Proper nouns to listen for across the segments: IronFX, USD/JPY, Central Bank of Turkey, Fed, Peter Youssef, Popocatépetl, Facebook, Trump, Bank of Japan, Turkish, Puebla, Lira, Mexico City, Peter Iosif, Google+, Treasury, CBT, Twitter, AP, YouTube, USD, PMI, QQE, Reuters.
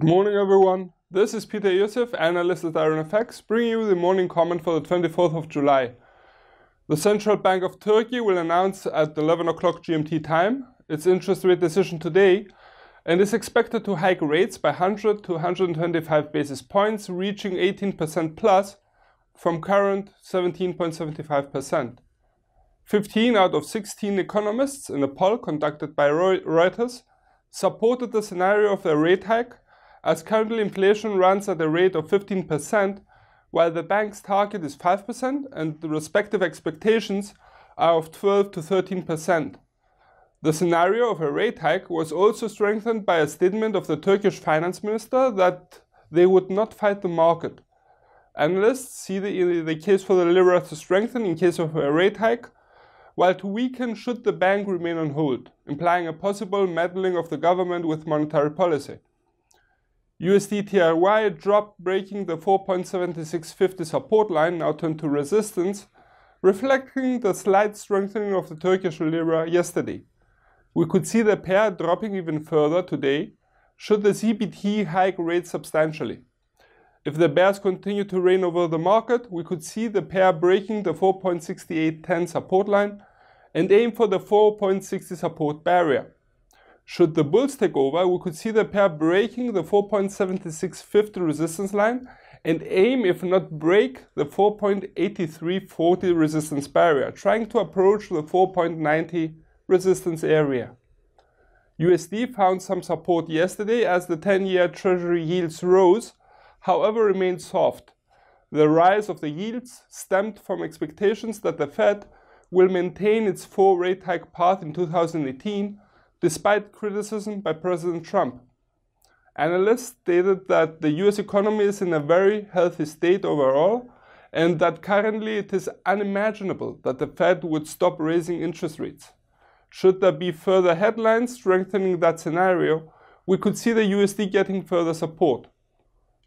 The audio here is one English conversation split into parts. Good morning everyone, this is Peter Iosif, analyst at IronFX, bringing you the morning comment for the 24th of July. The Central Bank of Turkey will announce at 11 o'clock GMT time its interest rate decision today and is expected to hike rates by 100 to 125 basis points, reaching 18% plus from current 17.75%. 15 out of 16 economists in a poll conducted by Reuters supported the scenario of a rate hike, as currently inflation runs at a rate of 15%, while the bank's target is 5% and the respective expectations are of 12 to 13%. The scenario of a rate hike was also strengthened by a statement of the Turkish finance minister that they would not fight the market. Analysts see the case for the lira to strengthen in case of a rate hike, while to weaken should the bank remain on hold, implying a possible meddling of the government with monetary policy. USD/JPY dropped, breaking the 4.7650 support line, now turned to resistance, reflecting the slight strengthening of the Turkish lira yesterday. We could see the pair dropping even further today, should the CBT hike rates substantially. If the bears continue to reign over the market, we could see the pair breaking the 4.6810 support line and aim for the 4.60 support barrier. Should the bulls take over, we could see the pair breaking the 4.7650 resistance line and aim, if not break, the 4.8340 resistance barrier, trying to approach the 4.90 resistance area. USD found some support yesterday as the 10-year Treasury yields rose, however remained soft. The rise of the yields stemmed from expectations that the Fed will maintain its four rate hike path in 2018, despite criticism by President Trump. Analysts stated that the US economy is in a very healthy state overall and that currently it is unimaginable that the Fed would stop raising interest rates. Should there be further headlines strengthening that scenario, we could see the USD getting further support.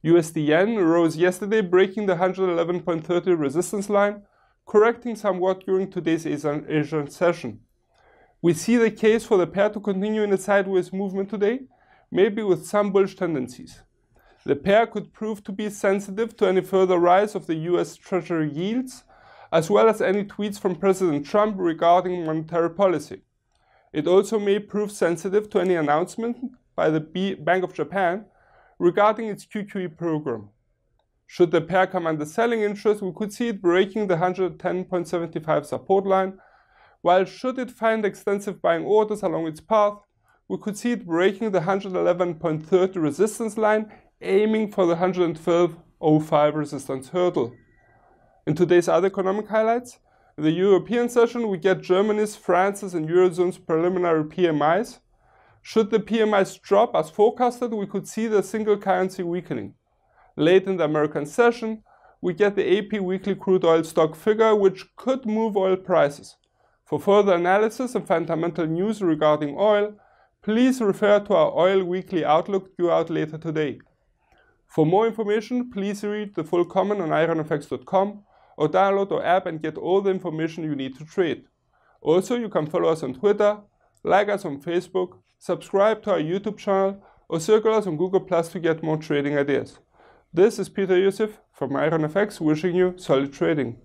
USD/JPY rose yesterday, breaking the 111.30 resistance line, correcting somewhat during today's Asian session. We see the case for the pair to continue in a sideways movement today, maybe with some bullish tendencies. The pair could prove to be sensitive to any further rise of the US Treasury yields, as well as any tweets from President Trump regarding monetary policy. It also may prove sensitive to any announcement by the Bank of Japan regarding its QQE program. Should the pair come under selling interest, we could see it breaking the 110.75 support line, while should it find extensive buying orders along its path, we could see it breaking the 111.30 resistance line, aiming for the 112.05 resistance hurdle. In today's other economic highlights, in the European session we get Germany's, France's and Eurozone's preliminary PMIs. Should the PMIs drop as forecasted, we could see the single currency weakening. Late in the American session, we get the AP weekly crude oil stock figure, which could move oil prices. For further analysis and fundamental news regarding oil, please refer to our oil weekly outlook due out later today. For more information, please read the full comment on ironfx.com or download our app and get all the information you need to trade. Also, you can follow us on Twitter, like us on Facebook, subscribe to our YouTube channel or circle us on Google+ to get more trading ideas. This is Peter Youssef from IronFX wishing you solid trading.